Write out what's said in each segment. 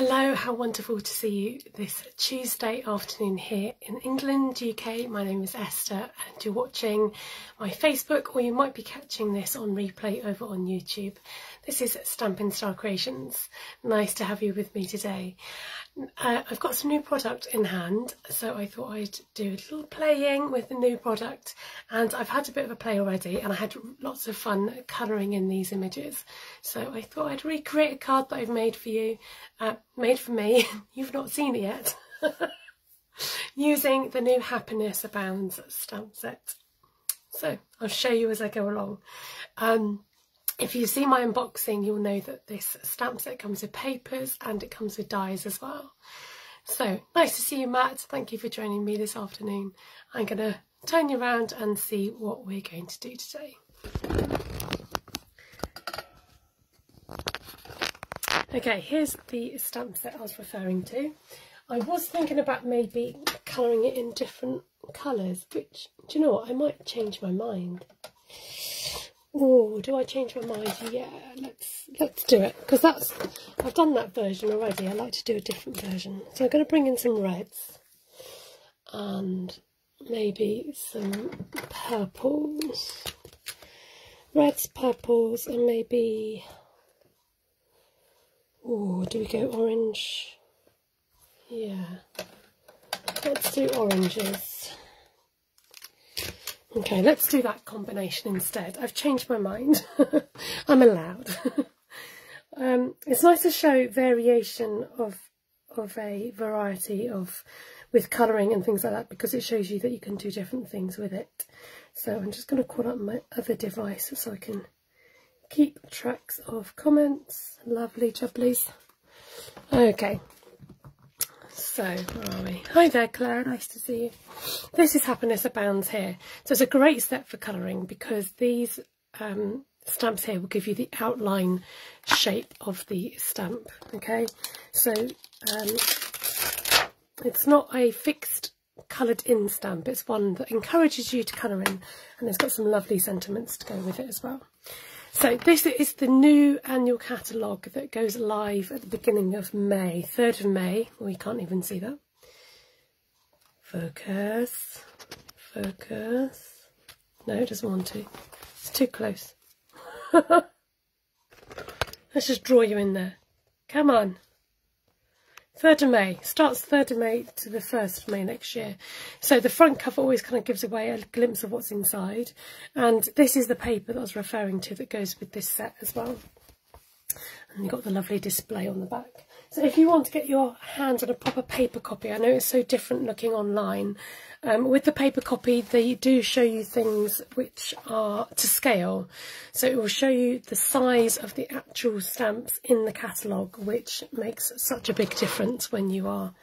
Hello, how wonderful to see you this Tuesday afternoon here in England, UK. My name is Esther and you're watching my Facebook, or you might be catching this on replay over on YouTube. This is Stampin' Star Creations. Nice to have you with me today. I've got some new product in hand, so I thought I'd do a little playing with the new product, and I've had a bit of a play already and I had lots of fun colouring in these images, so I thought I'd recreate a card that I've made for you, made for me, you've not seen it yet, using the new Happiness Abounds stamp set. So I'll show you as I go along. If you see my unboxing, you'll know that this stamp set comes with papers and it comes with dies as well. So, nice to see you, Matt. Thank you for joining me this afternoon. I'm going to turn you around and see what we're going to do today. Okay, here's the stamp set I was referring to. I was thinking about maybe colouring it in different colours, which, do you know what, I might change my mind. Oh, do I change my mind? Yeah, let's do it, because that's, I've done that version already. I like to do a different version. So I'm going to bring in some reds and maybe some purples. Reds, purples, and maybe, oh, do we go orange? Yeah, let's do oranges. Okay, let's do that combination instead. I've changed my mind. I'm allowed. It's nice to show variation of a variety of with colouring and things like that, because it shows you that you can do different things with it. So I'm just going to call up my other device so I can keep tracks of comments. Lovely jubblies. Okay. So, where are we? Hi there, Claire, nice to see you. This is Happiness Abounds here. So it's a great step for colouring, because these stamps here will give you the outline shape of the stamp, okay? So it's not a fixed coloured in stamp, it's one that encourages you to colour in, and it's got some lovely sentiments to go with it as well. So this is the new annual catalogue that goes live at the beginning of May, 3rd of May. We can't even see that. Focus, focus. No, it doesn't want to. It's too close. Let's just draw you in there. Come on. 3rd of May. Starts 3rd of May to the 1st of May next year. So the front cover always kind of gives away a glimpse of what's inside. And this is the paper that I was referring to that goes with this set as well. And you've got the lovely display on the back. So if you want to get your hands on a proper paper copy, I know it's so different looking online. With the paper copy, they do show you things which are to scale. So it will show you the size of the actual stamps in the catalogue, which makes such a big difference when you are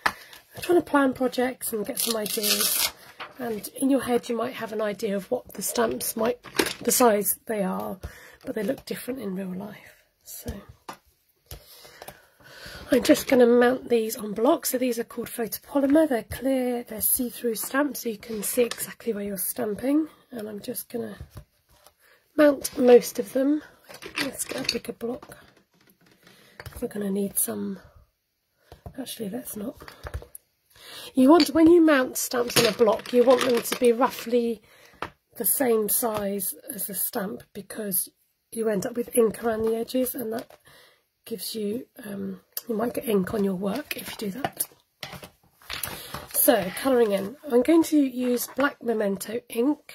trying to plan projects and get some ideas. And in your head, you might have an idea of what the stamps might, the size they are, but they look different in real life. So I'm just going to mount these on blocks. So these are called photopolymer. They're clear, they're see-through stamps, so you can see exactly where you're stamping. And I'm just going to mount most of them. Let's get a bigger block. We're going to need some. Actually, let's not. You want, when you mount stamps on a block, you want them to be roughly the same size as the stamp, because you end up with ink around the edges, and that gives you. You might get ink on your work if you do that. So, colouring in. I'm going to use black Memento ink.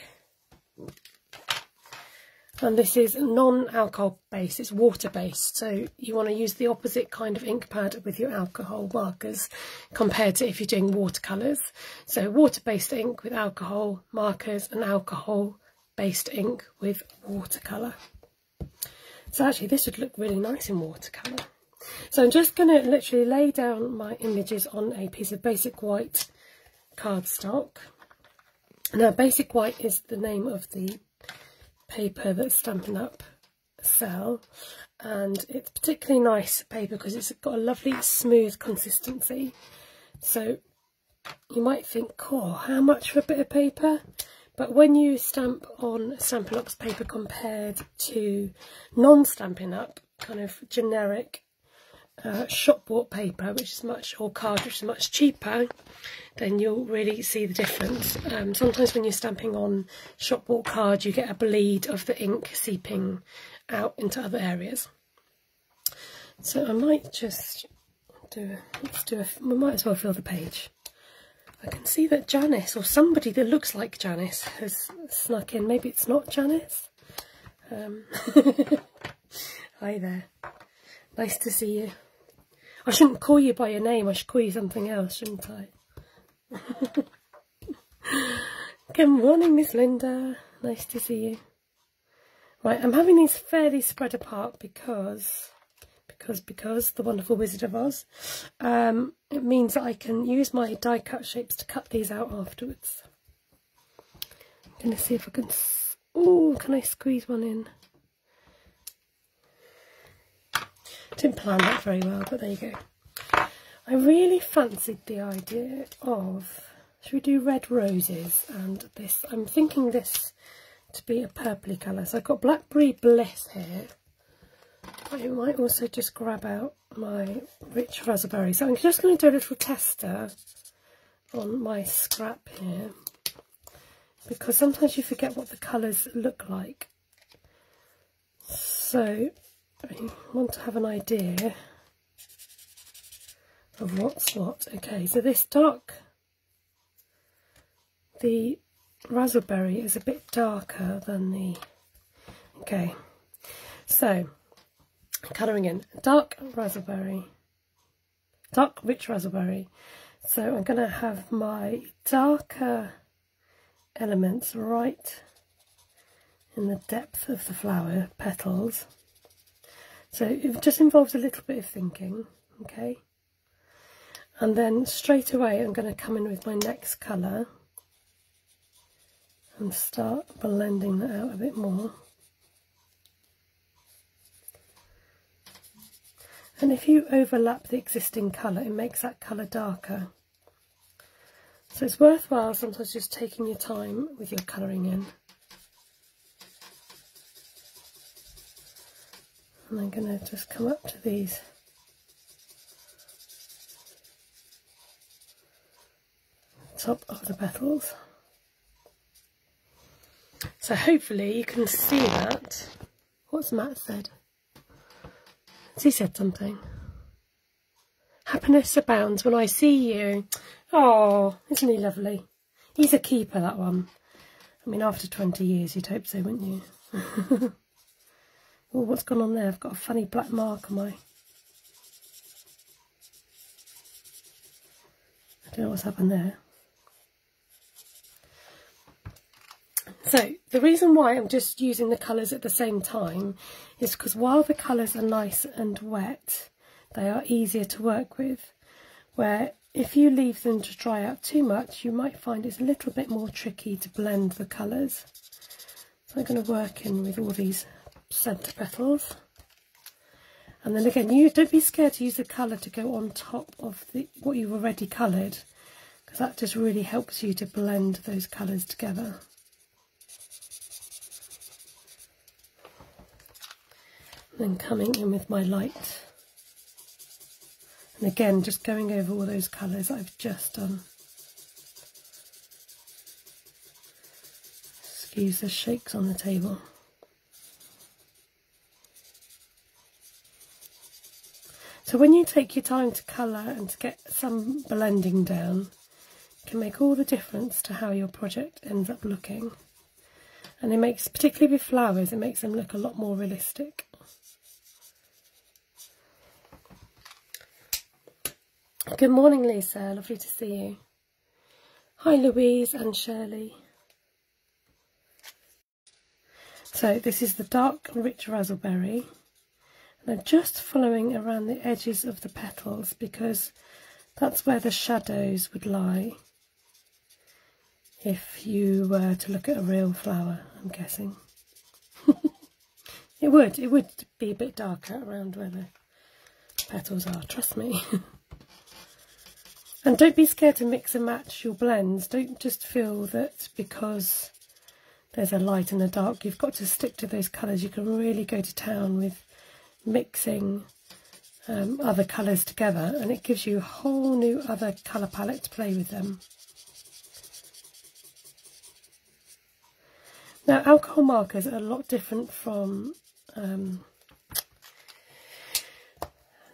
And this is non-alcohol based, it's water based. So you want to use the opposite kind of ink pad with your alcohol markers compared to if you're doing watercolours. So water-based ink with alcohol markers, and alcohol-based ink with watercolour. So actually this would look really nice in watercolour. So I'm just going to literally lay down my images on a piece of Basic White cardstock. Now, Basic White is the name of the paper that Stampin' Up! Sell, and it's particularly nice paper because it's got a lovely smooth consistency. So you might think, oh, how much for a bit of paper? But when you stamp on Stampin' Up!'s paper compared to non-Stampin' Up! Kind of generic shop bought paper, which is much, or card, which is much cheaper, then you'll really see the difference. Sometimes when you're stamping on shop bought card, you get a bleed of the ink seeping out into other areas. So I might just do, we might as well fill the page. I can see that Janice, or somebody that looks like Janice, has snuck in. Maybe it's not Janice. Hi there. Nice to see you. I shouldn't call you by your name. I should call you something else, shouldn't I? Good morning, Miss Linda. Nice to see you. Right, I'm having these fairly spread apart because the wonderful Wizard of Oz. It means that I can use my die cut shapes to cut these out afterwards. I'm going to see if I can... Oh, can I squeeze one in? Didn't plan that very well, but there you go. I really fancied the idea of... Should we do red roses? And this, I'm thinking this to be a purpley colour. So I've got Blackberry Bliss here. I might also just grab out my Rich Raspberry. So I'm just going to do a little tester on my scrap here, because sometimes you forget what the colours look like. So I want to have an idea of what's what. Okay, so this dark, the raspberry is a bit darker than the... Okay, so... colouring in dark raspberry, dark rich raspberry. So I'm going to have my darker elements right in the depth of the flower petals. So it just involves a little bit of thinking, okay? And then straight away I'm going to come in with my next colour and start blending that out a bit more. And if you overlap the existing colour, it makes that colour darker. So it's worthwhile sometimes just taking your time with your colouring in. And I'm going to just come up to these. Top of the petals. So hopefully you can see that. What's Matt said? He said something. Happiness abounds when I see you. Oh, isn't he lovely? He's a keeper, that one. I mean, after 20 years, you'd hope so, wouldn't you? Oh, what's gone on there? I've got a funny black mark on my... I don't know what's happened there. So, the reason why I'm just using the colours at the same time is because while the colours are nice and wet, they are easier to work with, where if you leave them to dry out too much, you might find it's a little bit more tricky to blend the colours. So I'm going to work in with all these centre petals. And then again, you don't be scared to use the colour to go on top of the, what you've already coloured, because that just really helps you to blend those colours together. Then coming in with my light, and again just going over all those colours I've just done. Excuse the shakes on the table. So when you take your time to colour and to get some blending down, it can make all the difference to how your project ends up looking. And it makes, particularly with flowers, it makes them look a lot more realistic. Good morning, Lisa. Lovely to see you. Hi, Louise and Shirley. So this is the dark rich raspberry, and I'm just following around the edges of the petals because that's where the shadows would lie if you were to look at a real flower, I'm guessing. It would be a bit darker around where the petals are, trust me. And don't be scared to mix and match your blends. Don't just feel that because there's a light and a dark, you've got to stick to those colours. You can really go to town with mixing other colours together, and it gives you a whole new other colour palette to play with them. Now, alcohol markers are a lot different from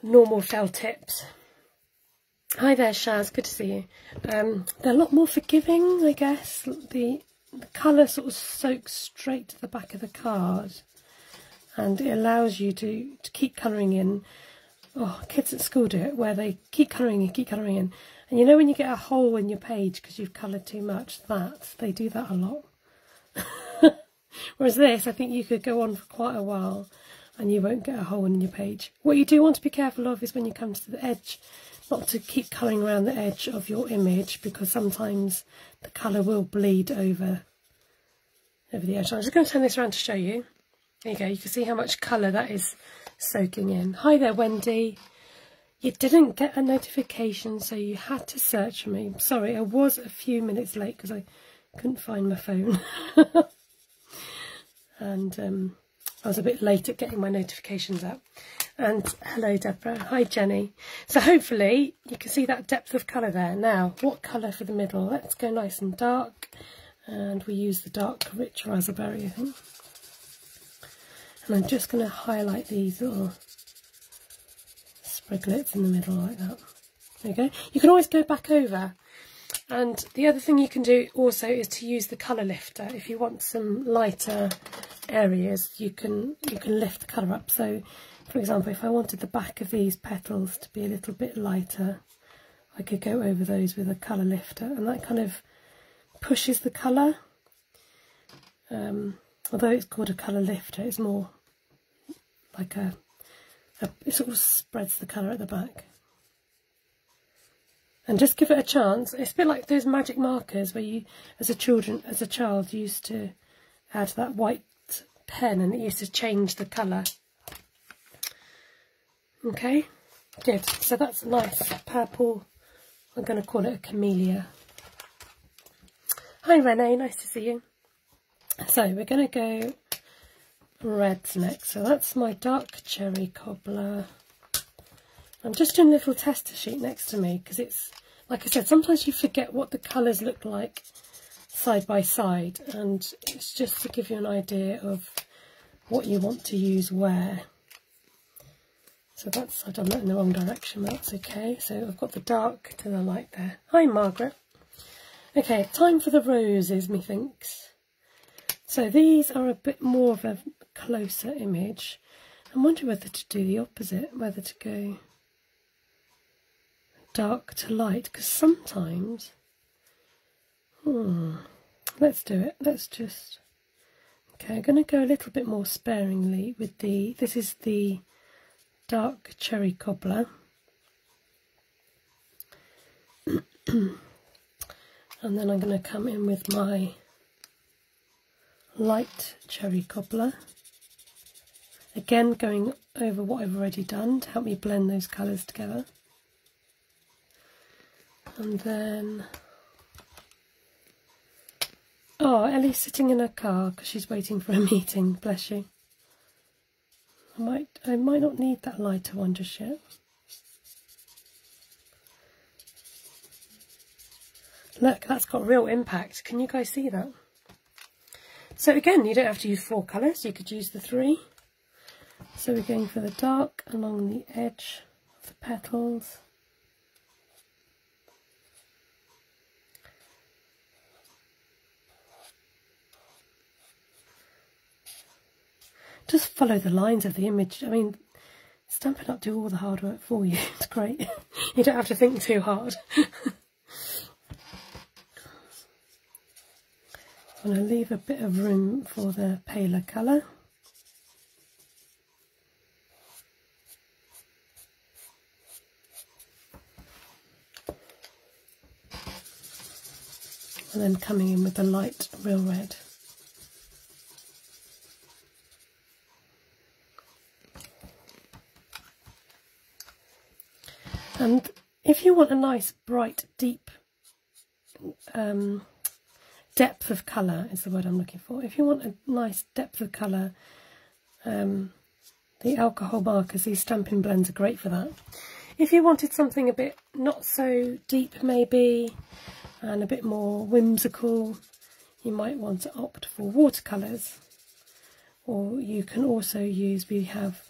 normal shell tips. Hi there, Shaz, good to see you. They're a lot more forgiving, I guess. The colour sort of soaks straight to the back of the card, and it allows you to keep colouring in. Oh, kids at school do it, where they keep colouring and keep colouring in. And you know when you get a hole in your page because you've coloured too much? They do that a lot. Whereas this, I think you could go on for quite a while and you won't get a hole in your page. What you do want to be careful of is when you come to the edge, not to keep colouring around the edge of your image, because sometimes the colour will bleed over the edge. I'm just going to turn this around to show you. There you go, you can see how much colour that is soaking in. Hi there, Wendy. You didn't get a notification, so you had to search for me. Sorry, I was a few minutes late because I couldn't find my phone. And I was a bit late at getting my notifications out. And hello, Deborah. Hi, Jenny. So hopefully you can see that depth of colour there. Now, what colour for the middle? Let's go nice and dark. And we use the dark Rich Raspberry, I think. And I'm just going to highlight these little spriglets in the middle like that. There you go. You can always go back over. And the other thing you can do also is to use the colour lifter. If you want some lighter areas, you can lift the colour up. So, for example, if I wanted the back of these petals to be a little bit lighter, I could go over those with a colour lifter, and that kind of pushes the colour. Although it's called a colour lifter, it's more like it sort of spreads the colour at the back. And just give it a chance. It's a bit like those magic markers where you, as a child, used to add that white pen and it used to change the colour. Okay, good. So that's a nice purple. I'm going to call it a camellia. Hi Renee, nice to see you. So we're going to go reds next. So that's my dark cherry cobbler. I'm just doing a little tester sheet next to me because it's, like I said, sometimes you forget what the colours look like side by side, and it's just to give you an idea of what you want to use where. So that's, I've done that in the wrong direction, but that's okay. So I've got the dark to the light there. Hi, Margaret. Okay, time for the roses, methinks. So these are a bit more of a closer image. I'm wondering whether to do the opposite, whether to go dark to light, because sometimes... Let's do it. Let's just... Okay, I'm going to go a little bit more sparingly with the... This is the... Dark Cherry Cobbler. And then I'm going to come in with my Light Cherry Cobbler. Again, going over what I've already done to help me blend those colours together. And then... Oh, Ellie's sitting in her car because she's waiting for a meeting. Bless you. I might not need that lighter one just yet. Look, that's got real impact. Can you guys see that? So again, you don't have to use four colours. You could use the three. So we're going for the dark along the edge of the petals. Just follow the lines of the image. I mean, Stampin' Up! Do all the hard work for you. It's great. You don't have to think too hard. I'm going to leave a bit of room for the paler colour. And then coming in with the light real red. And if you want a nice, bright, deep depth of colour, is the word I'm looking for. If you want a nice depth of colour, the alcohol bar, because these stamping blends are great for that. If you wanted something a bit not so deep maybe, and a bit more whimsical, you might want to opt for watercolours. Or you can also use, we have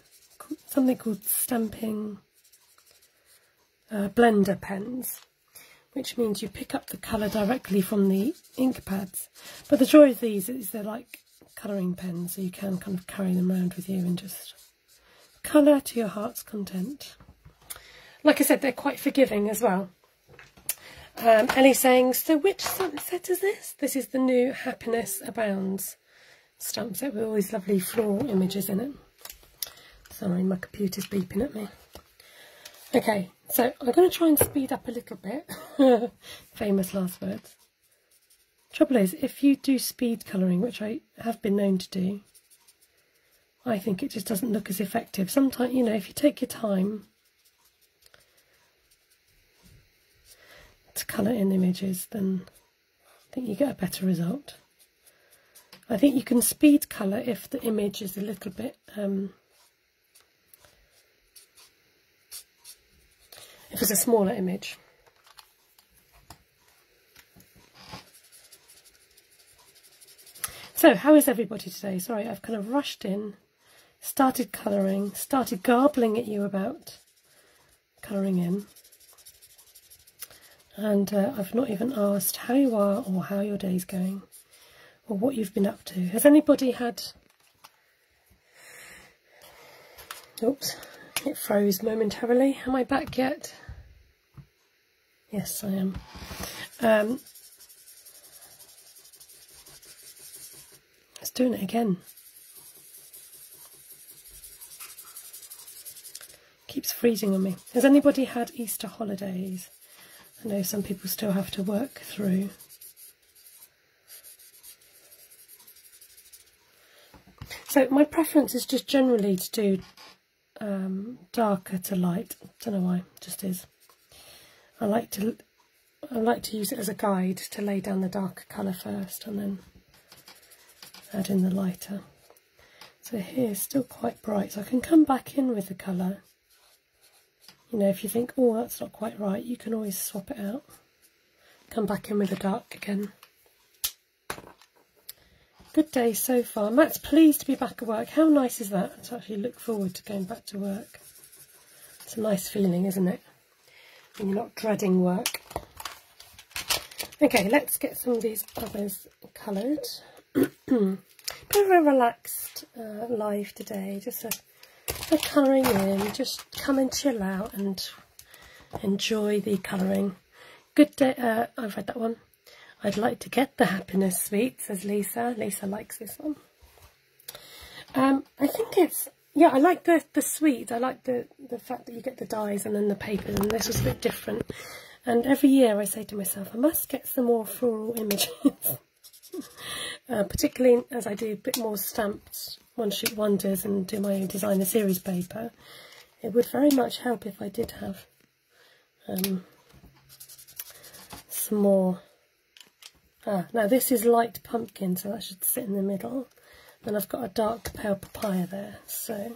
something called stamping blender pens, which means you pick up the colour directly from the ink pads. But the joy of these is they're like colouring pens, so you can kind of carry them around with you and just colour to your heart's content. Like I said, they're quite forgiving as well. Ellie's saying, so which stamp set is this? This is the new Happiness Abounds stamp set with all these lovely floral images in it. Sorry, my computer's beeping at me. Okay, so I'm going to try and speed up a little bit. Famous last words. Trouble is, if you do speed colouring, which I have been known to do, I think it just doesn't look as effective. Sometimes, you know, if you take your time to colour in images, then I think you get a better result. I think you can speed colour if the image is a little bit if it's a smaller image. So how is everybody today? Sorry, I've kind of rushed in, started colouring, started garbling at you about colouring in, and I've not even asked how you are or how your day's going or what you've been up to. Has anybody had... Oops, it froze momentarily. Am I back yet? Yes, I am. It's doing it again. Keeps freezing on me. Has anybody had Easter holidays? I know some people still have to work through. So my preference is just generally to do darker to light. Don't know why, just is. I like to use it as a guide to lay down the darker colour first and then add in the lighter. So here's still quite bright, so I can come back in with the colour. You know, if you think, oh, that's not quite right, you can always swap it out. Come back in with the dark again. Good day so far. Matt's pleased to be back at work. How nice is that? To actually look forward to going back to work. It's a nice feeling, isn't it? When you're not dreading work. Okay, let's get some of these others coloured. Bit of a relaxed live today, just a... for colouring in, just come and chill out and enjoy the colouring. Good day, I've read that one. I'd like to get the happiness sweet, says Lisa. Lisa likes this one. I think it's, yeah, I like the sweet. I like the fact that you get the dyes and then the papers, and this was a bit different. And every year I say to myself, I must get some more floral images. Particularly as I do a bit more stamped one sheet wonders and do my own designer series paper, it would very much help if I did have some more. Now this is light pumpkin, so that should sit in the middle. Then I've got a dark pale papaya there. So,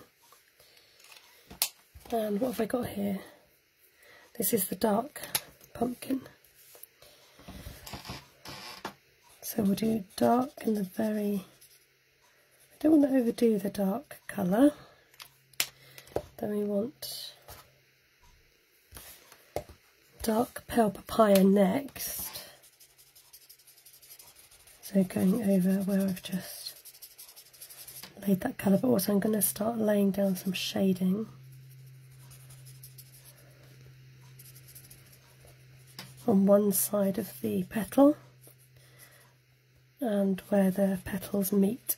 and what have I got here? This is the dark pumpkin. So we'll do dark in the very... I don't want to overdo the dark colour. Then we want dark pale papaya next. So going over where I've just laid that colour, but also I'm going to start laying down some shading. On one side of the petal. And where the petals meet.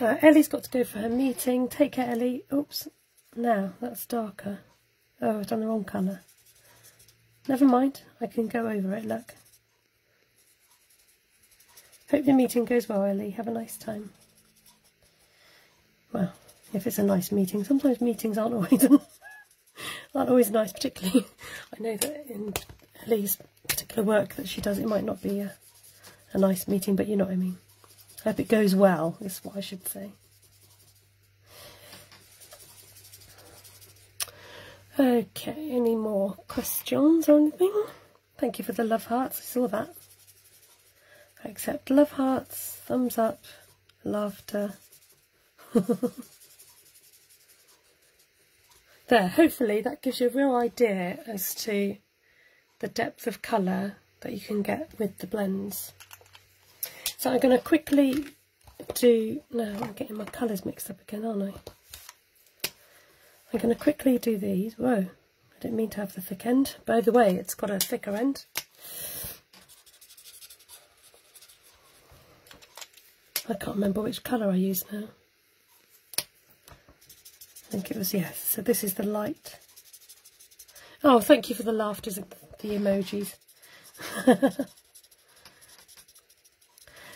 Ellie's got to go for her meeting. Take care, Ellie. Oops, now that's darker. Oh, I've done the wrong colour. Never mind, I can go over it, look. Hope the meeting goes well, Ellie. Have a nice time. Well, if it's a nice meeting. Sometimes meetings aren't always... aren't always nice, particularly. I know that in Ellie's particular work that she does, it might not be a nice meeting, but you know what I mean. I hope it goes well, is what I should say. Okay, any more questions or anything? Thank you for the love hearts, I saw that. I accept love hearts, thumbs up, laughter. There, hopefully that gives you a real idea as to the depth of colour that you can get with the blends. So I'm going to quickly do, now I'm getting my colours mixed up again, aren't I? I'm going to quickly do these. Whoa, I didn't mean to have the thick end. By the way, it's got a thicker end. I can't remember which colour I used now. I think it was, yes, so this is the light. Oh, thank you for the laughters and the emojis.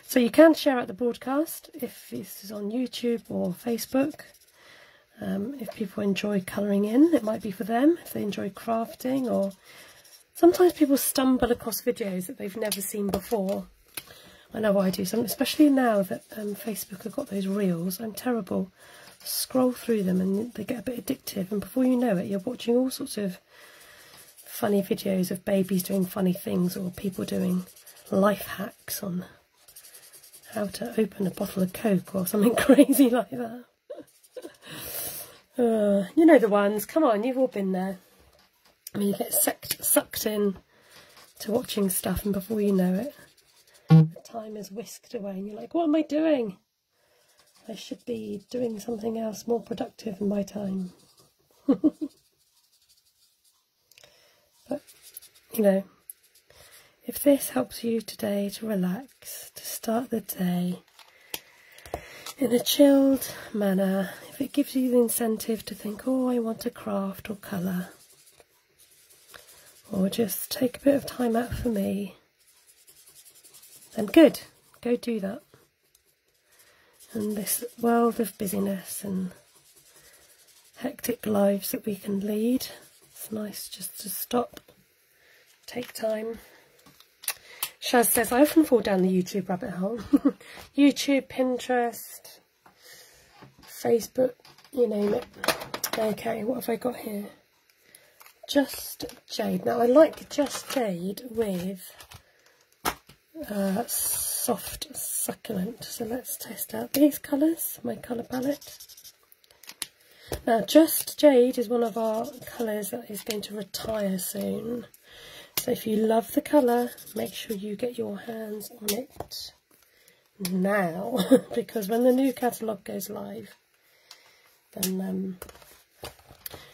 So you can share out the broadcast if this is on YouTube or Facebook. If people enjoy colouring in, it might be for them, if they enjoy crafting, or sometimes people stumble across videos that they've never seen before. I know I do, especially now that Facebook have got those reels. I'm terrible. Scroll through them and they get a bit addictive, and before you know it you're watching all sorts of funny videos of babies doing funny things, or people doing life hacks on how to open a bottle of Coke or something crazy like that. You know the ones, come on, you've all been there. I mean, you get sucked in to watching stuff, and before you know it the time is whisked away and you're like, what am I doing? I should be doing something else more productive in my time. But, you know, if this helps you today to relax, to start the day in a chilled manner, if it gives you the incentive to think, oh, I want to craft or colour, or just take a bit of time out for me, then good, go do that. And this world of busyness and hectic lives that we can lead, it's nice just to stop, take time. Shaz says, I often fall down the YouTube rabbit hole. YouTube, Pinterest, Facebook, you name it. Okay, what have I got here? Just Jade. Now I like Just Jade with Soft Succulent. So let's test out these colours, my colour palette. Now Just Jade is one of our colours that is going to retire soon. So if you love the colour, make sure you get your hands on it now. Because when the new catalogue goes live, then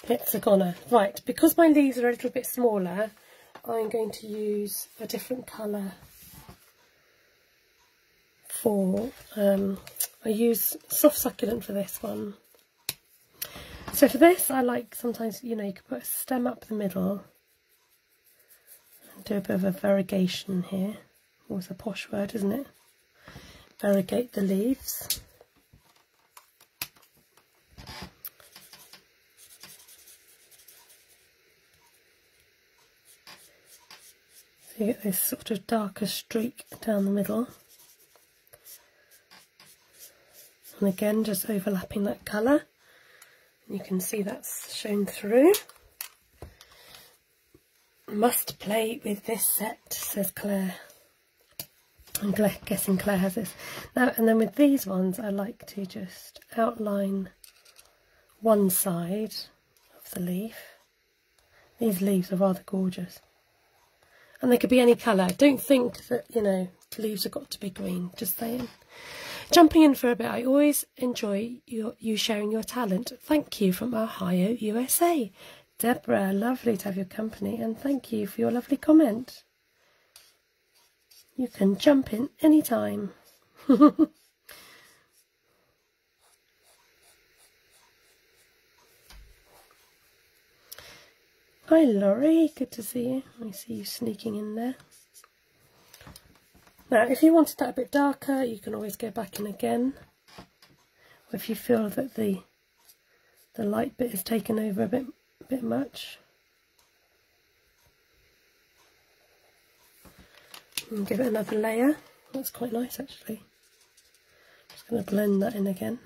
it's a goner. Right, because my leaves are a little bit smaller, I'm going to use a different colour. For I use Soft Succulent for this one. So for this I like, sometimes, you know, you can put a stem up the middle and do a bit of a variegation here. Always a posh word, isn't it? Variegate the leaves. So you get this sort of darker streak down the middle. And again, just overlapping that colour. You can see that's shown through. Must play with this set, says Claire. I'm guessing Claire has this. Now, and then with these ones, I like to just outline one side of the leaf. These leaves are rather gorgeous. And they could be any colour. Don't think that, you know, leaves have got to be green. Just saying. Jumping in for a bit, I always enjoy you sharing your talent. Thank you from Ohio, USA. Deborah, lovely to have your company, and thank you for your lovely comment. You can jump in any time. Hi Laurie, good to see you. I see you sneaking in there. Now, if you wanted that a bit darker, you can always go back in again. Or if you feel that the light bit is taken over a bit much. And give it another layer. That's quite nice actually. Just going to blend that in again.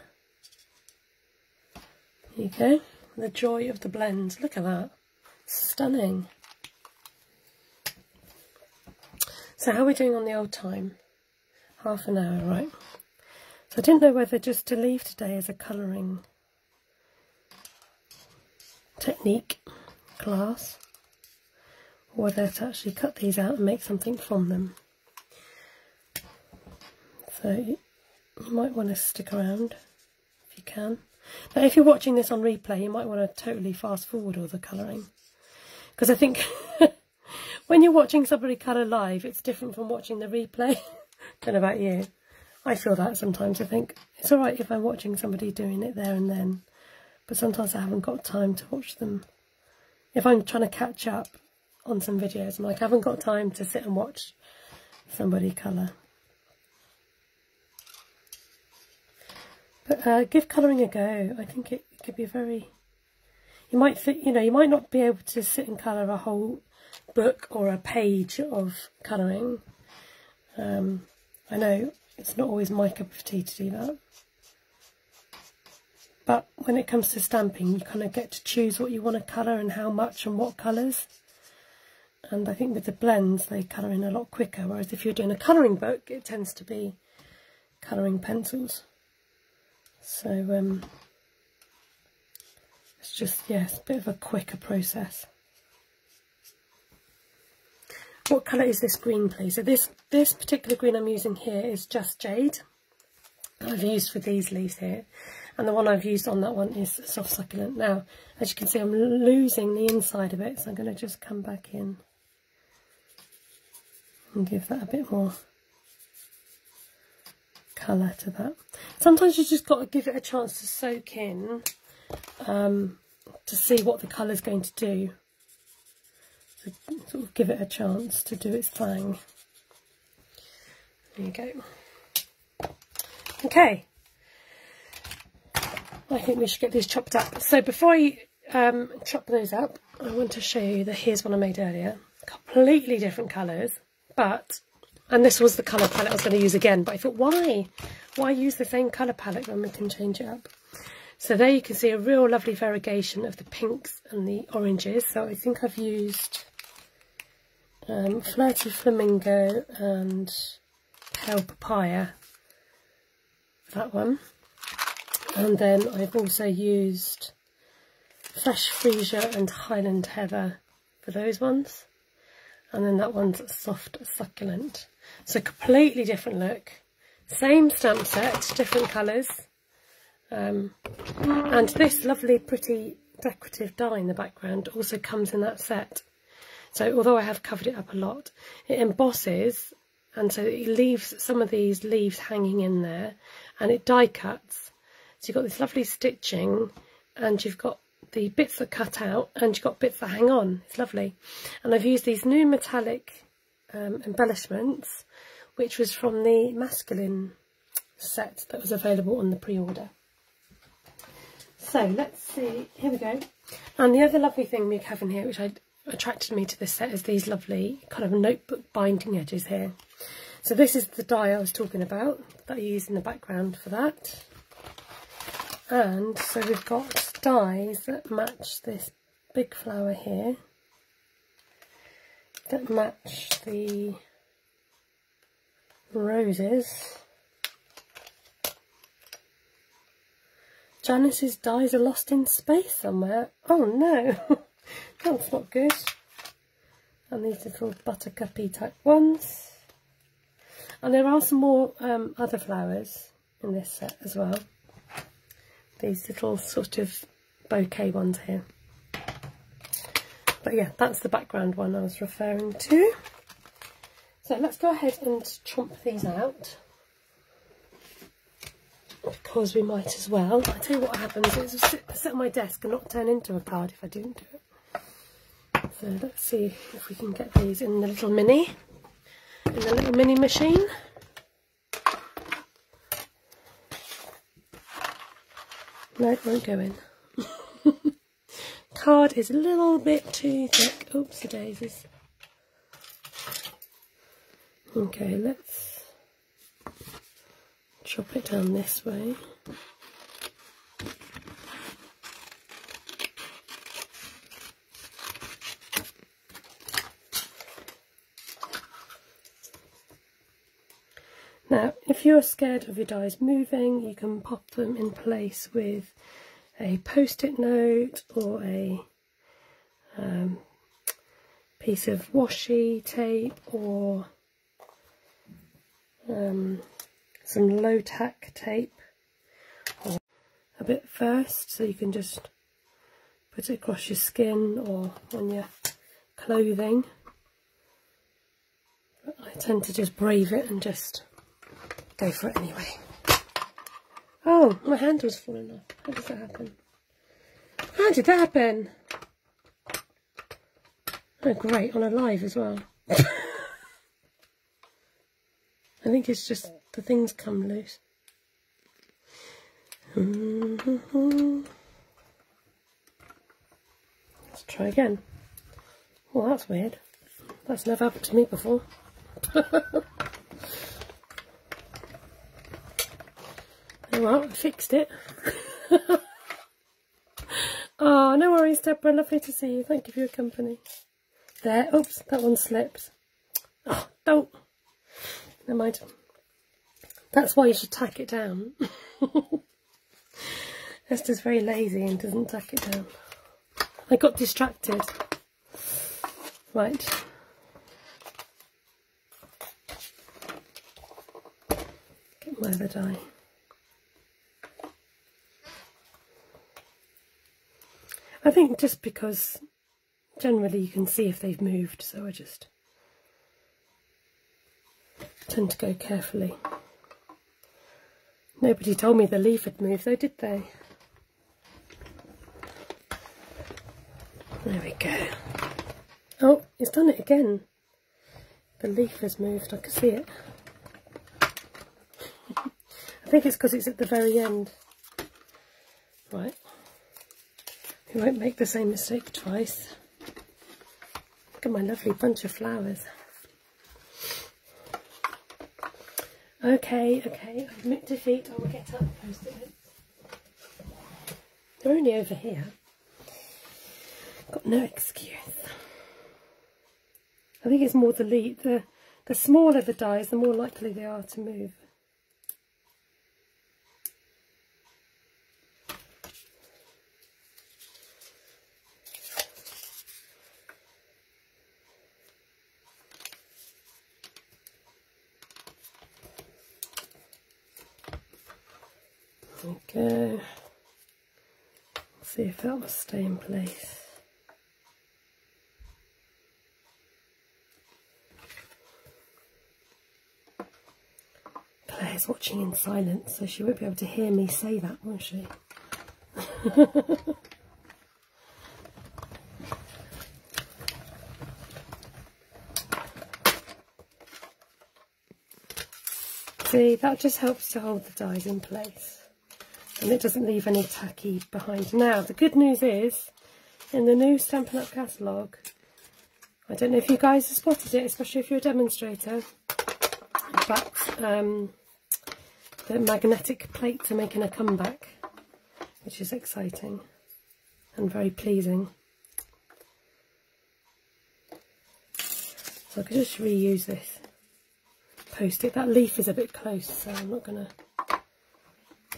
There you go. The joy of the blends. Look at that. Stunning. So how are we doing on the old time? Half an hour, right? So I didn't know whether just to leave today as a colouring technique class, or whether to actually cut these out and make something from them. So you might want to stick around if you can. Now if you're watching this on replay, you might want to totally fast forward all the colouring, because I think when you're watching somebody colour live, it's different from watching the replay. Don't know about you. I feel that sometimes. I think it's alright if I'm watching somebody doing it there and then, but sometimes I haven't got time to watch them. If I'm trying to catch up on some videos, I'm like, I haven't got time to sit and watch somebody colour. But give colouring a go. I think it could be very... You might think, you know, you might not be able to sit and colour a whole book or a page of colouring. I know it's not always my cup of tea to do that. But when it comes to stamping, you kind of get to choose what you want to colour and how much and what colours. And I think with the blends, they colour in a lot quicker. Whereas if you're doing a colouring book, it tends to be colouring pencils. So it's just, yes, a bit of a quicker process. What colour is this green, please? So this particular green I'm using here is Just Jade. I've used for these leaves here. And the one I've used on that one is Soft Succulent. Now, as you can see, I'm losing the inside of it. So I'm going to just come back in and give that a bit more colour to that. Sometimes you just got to give it a chance to soak in to see what the colour's going to do. So sort of give it a chance to do its thing. There you go. Okay. I think we should get these chopped up. So before I chop those up, I want to show you that here's one I made earlier. Completely different colours, but... And this was the colour palette I was going to use again, but I thought, why? Why use the same colour palette when we can change it up? So there you can see a real lovely variegation of the pinks and the oranges. So I think I've used Flirty Flamingo and Pale Papaya for that one. And then I've also used Fresh Freesia and Highland Heather for those ones. And then that one's Soft Succulent. So completely different look. Same stamp set, different colours. And this lovely, pretty decorative die in the background also comes in that set. So although I have covered it up a lot, it embosses, and so it leaves some of these leaves hanging in there, and it die cuts. So you've got this lovely stitching, and you've got the bits that cut out, and you've got bits that hang on. It's lovely. And I've used these new metallic embellishments, which was from the masculine set that was available on the pre-order. So let's see. Here we go. And the other lovely thing we have in here, which attracted me to this set, is these lovely kind of notebook binding edges here. So this is the die I was talking about that I used in the background for that. And so we've got dies that match this big flower here, that match the roses. Janice's dies are lost in space somewhere. Oh no, that's not good. And these little buttercuppy type ones. And there are some more other flowers in this set as well. These little sort of bouquet ones here. But yeah, that's the background one I was referring to. So let's go ahead and chomp these out, because we might as well. I'll tell you what happens, is I sit on my desk and not turn into a card if I didn't do it. So let's see if we can get these in the little mini, machine. No, it won't go in. Card is a little bit too thick. Oopsie daisies. Okay, let's chop it down this way. Now, if you're scared of your dies moving, you can pop them in place with a post-it note or a piece of washi tape or some low-tack tape or a bit first, so you can just put it across your skin or on your clothing. But I tend to just brave it and just go for it anyway. Oh, my hand was falling off. How does that happen? How did that happen? Oh great, on a live as well. I think it's just the things come loose. Let's try again. Well, that's weird. That's never happened to me before. Well, I fixed it. Oh, no worries, Deborah. Lovely to see you. Thank you for your company. There. Oops, that one slipped. Oh, don't. Never mind. That's why you should tack it down. Esther's very lazy and doesn't tack it down. I got distracted. Right. Get my other die. I think just because generally you can see if they've moved, so I just tend to go carefully. Nobody told me the leaf had moved though, did they? There we go. Oh, it's done it again. The leaf has moved, I can see it. I think it's because it's at the very end. Right. You won't make the same mistake twice. Look at my lovely bunch of flowers. Okay, okay, I admit defeat, I will get up post-it. They're only over here. Got no excuse. I think it's more the leaf. The smaller the dies, the more likely they are to move. Go. See if that will stay in place. Claire's watching in silence, so she won't be able to hear me say that, will she? See, that just helps to hold the dies in place. And it doesn't leave any tacky behind. Now, the good news is, in the new Stampin' Up! Catalogue, I don't know if you guys have spotted it, especially if you're a demonstrator, but the magnetic plates are making a comeback, which is exciting and very pleasing. So I could just reuse this post-it. That leaf is a bit close, so I'm not going to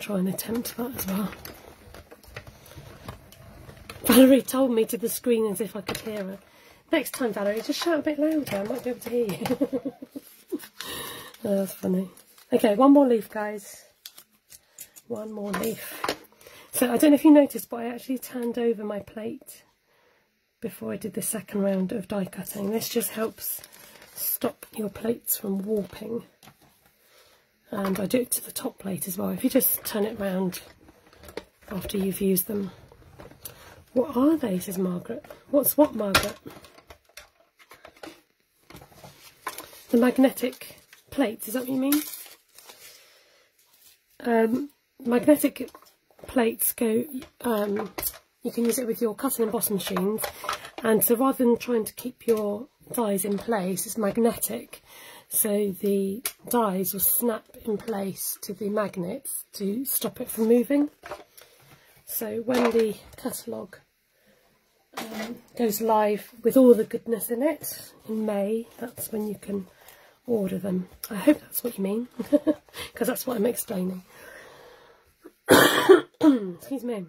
try and attempt that as well. Valerie told me to the screen as if I could hear her. Next time, Valerie, just shout a bit louder. I might be able to hear you. Oh, that's funny. Okay, one more leaf, guys. One more leaf. So I don't know if you noticed, but I actually turned over my plate before I did the second round of die cutting. This just helps stop your plates from warping. And I do it to the top plate as well. If you just turn it round after you've used them. What are they, says Margaret? What's what, Margaret? The magnetic plates, is that what you mean? Magnetic plates go, you can use it with your cutting and embossing machines. And so rather than trying to keep your dies in place, it's magnetic. so the dies will snap in place to the magnets to stop it from moving. So when the catalogue goes live with all the goodness in it in May, that's when you can order them. I hope that's what you mean, because that's what I'm explaining. Excuse me.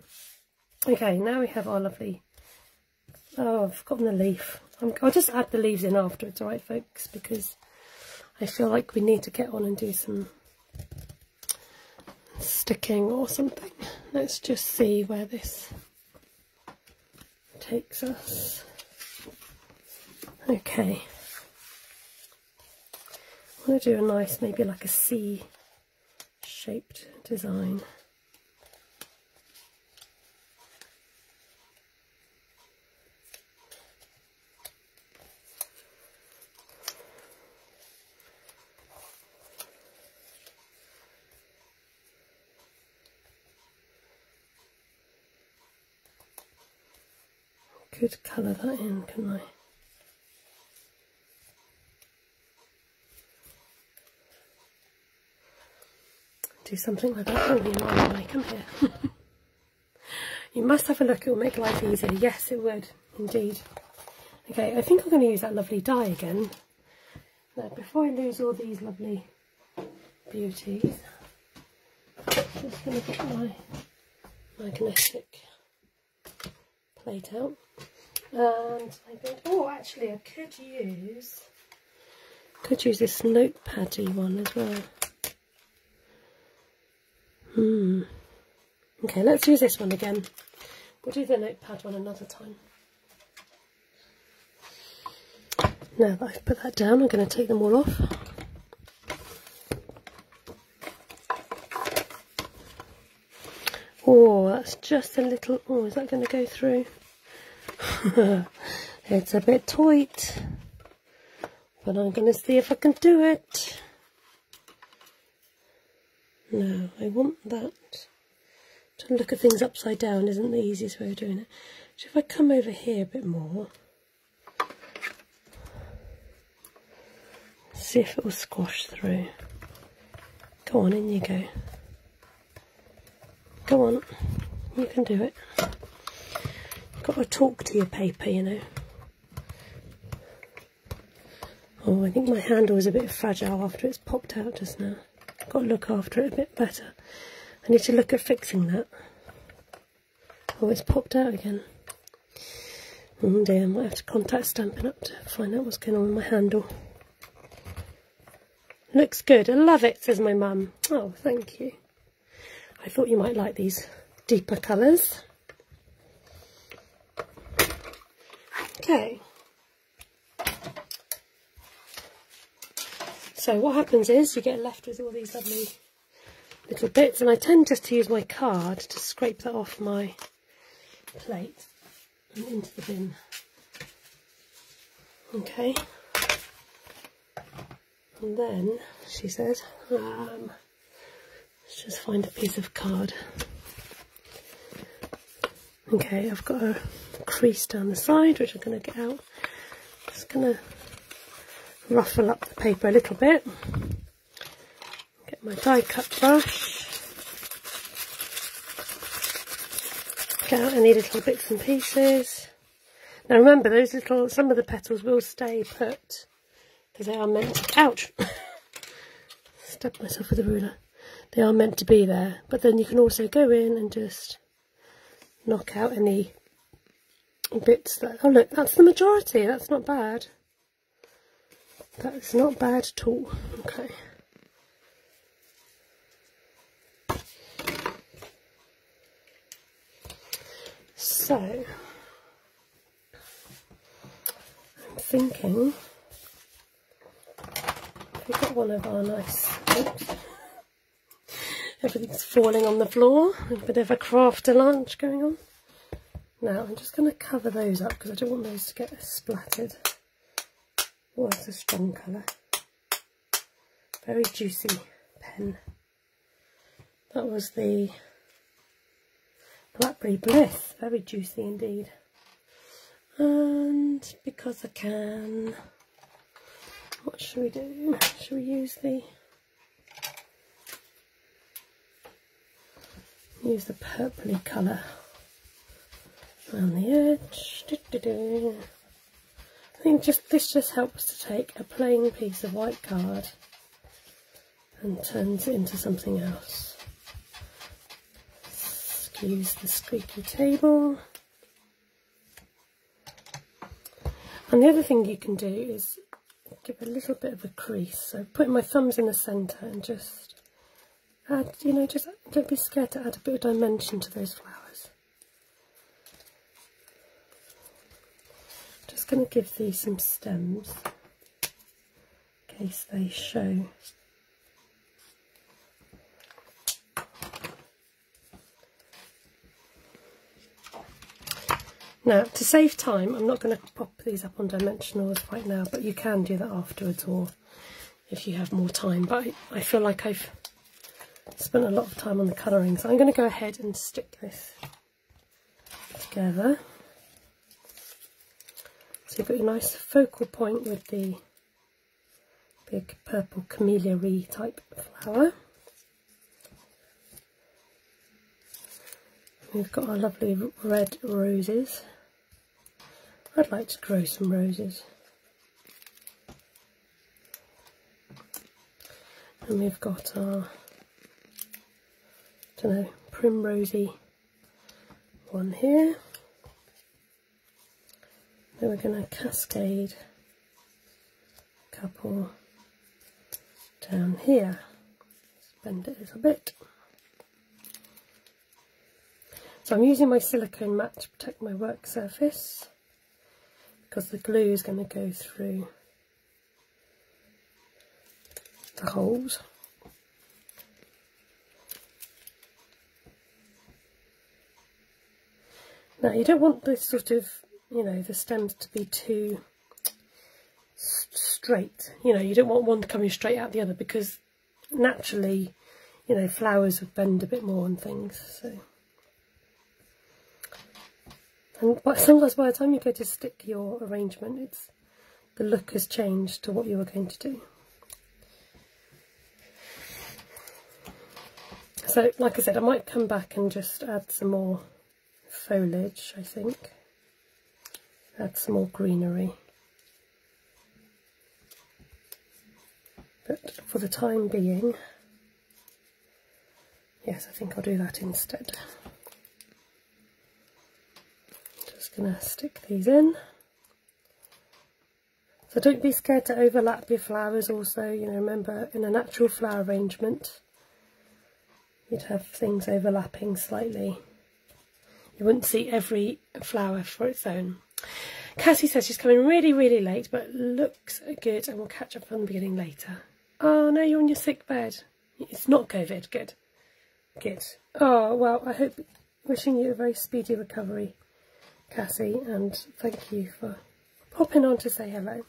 Okay, now we have our lovely, oh, I've forgotten the leaf. I'll just add the leaves in afterwards, alright folks, because I feel like we need to get on and do some sticking or something. Let's just see where this takes us. Okay, I'm going to do a nice, maybe like a C shaped design. Could colour that in, couldn't I? Do something like that. Oh, you might like, come here. You must have a look, it will make life easier. Yes, it would, indeed. Okay, I think I'm going to use that lovely die again. Now, before I lose all these lovely beauties, I'm just going to get my magnetic plate out. And I think, oh, actually, I could use this notepaddy one as well. Okay, let's use this one again. We'll do the notepad one another time. Now that I've put that down, I'm going to take them all off. Oh, that's just a little. Oh, is that going to go through? It's a bit tight, but I'm going to see if I can do it. No, I want that. To look at things upside down isn't the easiest way of doing it. So if I come over here a bit more, see if it will squash through. Go on, in you go. Go on, you can do it. Got to talk to your paper, you know. Oh, I think my handle is a bit fragile after it's popped out just now. Got to look after it a bit better. I need to look at fixing that. Oh, it's popped out again. Oh dear, I might have to contact Stampin' Up! To find out what's going on with my handle. Looks good, I love it, says my mum. Oh, thank you. I thought you might like these deeper colours. Okay, so what happens is you get left with all these lovely little bits, and I tend just to use my card to scrape that off my plate and into the bin. Okay, and then she said, let's just find a piece of card. Okay, I've got a crease down the side which I'm going to get out. Just going to ruffle up the paper a little bit. Get my die cut brush. Get out any little bits and pieces. Now remember, those little, some of the petals will stay put because they are meant to, ouch! Stabbed myself with a ruler. They are meant to be there, but then you can also go in and just knock out any bits that, oh look, that's the majority, that's not bad. That's not bad at all. Okay. So, I'm thinking we've got one of our nice, oops, everything's falling on the floor, a bit of a craft avalanche going on. Now, I'm just going to cover those up because I don't want those to get splattered. Oh, that's a strong colour. Very juicy pen. That was the Blackberry Bliss. Very juicy indeed. And because I can, what should we do? Should we use the purpley colour around the edge? I think this just helps to take a plain piece of white card and turns it into something else. Excuse the squeaky table. And the other thing you can do is give a little bit of a crease. So putting my thumbs in the centre and just add, you know, just don't be scared to add a bit of dimension to those flowers. Just going to give these some stems in case they show. Now, to save time, I'm not going to pop these up on dimensionals right now, but you can do that afterwards or if you have more time. But I feel like I've spent a lot of time on the colouring, so I'm going to go ahead and stick this together. So you've got a nice focal point with the big purple camellia-y type flower. We've got our lovely red roses. I'd like to grow some roses. And we've got our, I don't know, primrosy one here. Then we're going to cascade a couple down here. Just bend it a little bit. So I'm using my silicone mat to protect my work surface because the glue is going to go through the holes. Now you don't want this sort of, you know, the stems to be too straight. You know, you don't want one coming straight out the other because naturally, you know, flowers would bend a bit more and things. So. And sometimes by the time you go to stick your arrangement, it's the look has changed to what you were going to do. So, like I said, I might come back and just add some more foliage, I think. Add some more greenery. But for the time being, yes, I think I'll do that instead. Gonna stick these in. So don't be scared to overlap your flowers also, you know, remember in a natural flower arrangement you'd have things overlapping slightly. You wouldn't see every flower for its own. Cassie says she's coming really late but looks good and we'll catch up from the beginning later. Oh no, you're on your sick bed. It's not COVID, good. Good. Oh well, I hope, wishing you a very speedy recovery, Cassie, and thank you for popping on to say hello.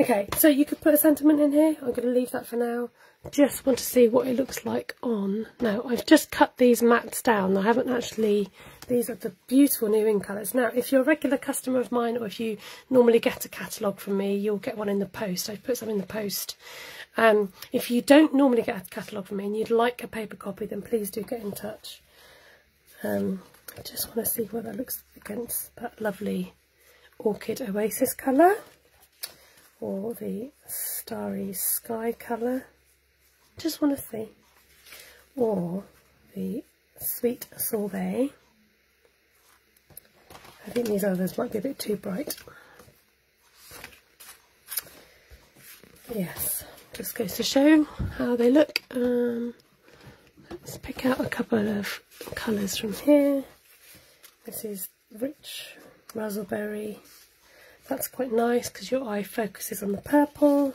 Okay, so you could put a sentiment in here. I'm going to leave that for now. Just want to see what it looks like on. Now, I've just cut these mats down. I haven't actually, these are the beautiful new ink colours. Now, if you're a regular customer of mine or if you normally get a catalogue from me, you'll get one in the post. I've put some in the post. If you don't normally get a catalogue from me and you'd like a paper copy, then please do get in touch. I just want to see what that looks against that lovely Orchid Oasis colour or the Starry Sky colour. Just want to see. Or the Sweet Sorbet. I think these others might be a bit too bright. Yes, just goes to show how they look. Let's pick out a couple of colours from here. This is Rich Raspberry. That's quite nice because your eye focuses on the purple.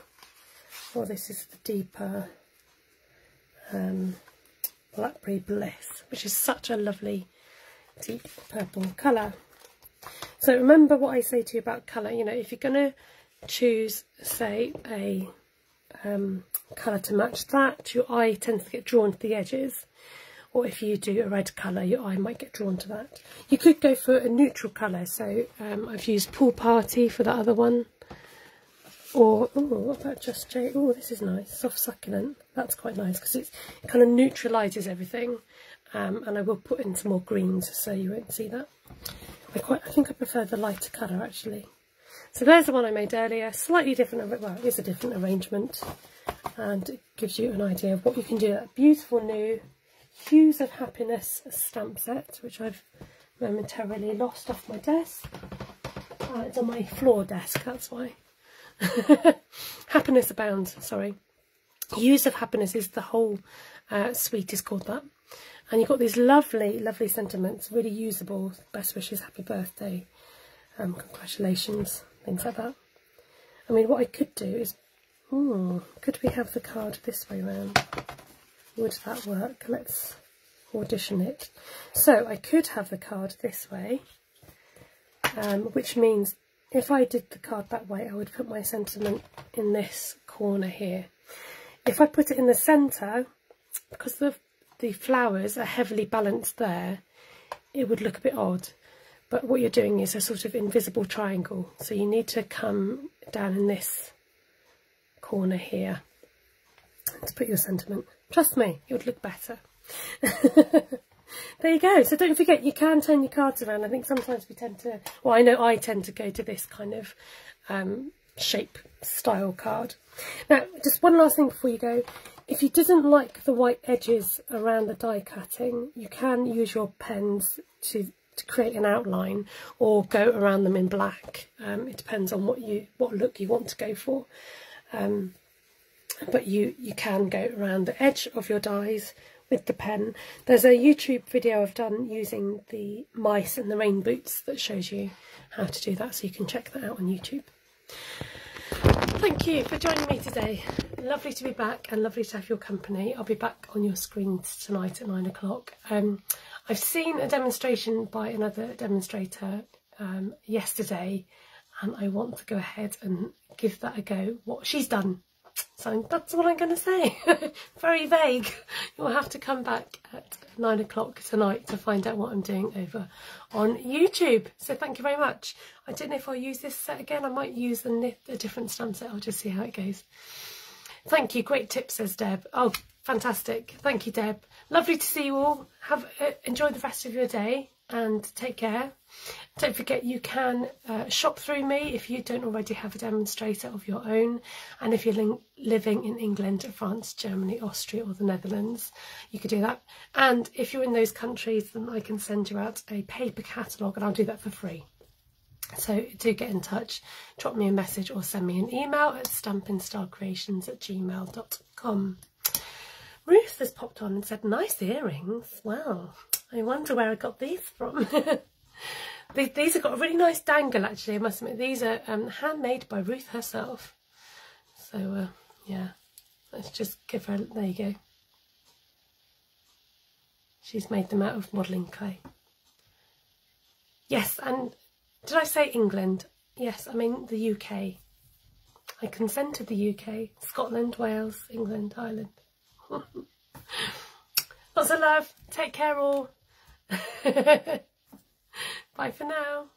Or this is the deeper Blackberry Bliss, which is such a lovely deep purple colour. So remember what I say to you about colour. You know, if you're going to choose, say, a colour to match that, your eye tends to get drawn to the edges. Or if you do a red colour, your eye might get drawn to that. You could go for a neutral colour. So I've used Pool Party for that other one. Or, oh, what about Just Jade? Oh, this is nice. Soft Succulent. That's quite nice because it kind of neutralises everything. And I will put in some more greens so you won't see that. I think I prefer the lighter colour, actually. So there's the one I made earlier. Slightly different, well, it is a different arrangement. And it gives you an idea of what you can do. That beautiful new Hues of Happiness stamp set, which I've momentarily lost off my desk. It's on my floor desk, that's why. Happiness Abounds, sorry. Hues of Happiness is the whole suite is called that. And you've got these lovely, lovely sentiments, really usable. Best wishes, happy birthday, congratulations, things like that. I mean, what I could do is, could we have the card this way round? Would that work? Let's audition it. So I could have the card this way, which means if I did the card that way, I would put my sentiment in this corner here. If I put it in the centre, because the flowers are heavily balanced there, it would look a bit odd. But what you're doing is a sort of invisible triangle. So you need to come down in this corner here to put your sentiment. Trust me, it would look better. There you go. So don't forget, you can turn your cards around. I think sometimes we tend to, well, I know I tend to go to this kind of shape style card. Now, just one last thing before you go. If you didn't like the white edges around the die cutting, you can use your pens to create an outline or go around them in black. It depends on what look you want to go for. But you can go around the edge of your dies with the pen. There's a YouTube video I've done using the mice and the rain boots that shows you how to do that, so you can check that out on YouTube. Thank you for joining me today. Lovely to be back and lovely to have your company. I'll be back on your screens tonight at 9 o'clock. I've seen a demonstration by another demonstrator yesterday, and I want to go ahead and give that a go, what she's done. So that's all I'm going to say. Very vague. You'll have to come back at 9 o'clock tonight to find out what I'm doing over on YouTube. So thank you very much. I don't know if I'll use this set again. I might use a different stamp set. I'll just see how it goes. Thank you. Great tip, says Deb. Oh, fantastic. Thank you, Deb. Lovely to see you all. Enjoy the rest of your day and take care. Don't forget, you can shop through me if you don't already have a demonstrator of your own, and if you're living in England, France, Germany, Austria or the Netherlands, you could do that. And if you're in those countries, then I can send you out a paper catalogue, and I'll do that for free. So do get in touch, drop me a message or send me an email at stampinstarcreations@gmail.com. Ruth has popped on and said, nice earrings. Wow, I wonder where I got these from. These have got a really nice dangle, actually, I must admit. These are handmade by Ruth herself. So, yeah, let's just give her, there you go. She's made them out of modelling clay. Yes, and did I say England? Yes, I mean the UK. I consent to the UK, Scotland, Wales, England, Ireland. Lots of love. Take care all. Bye for now.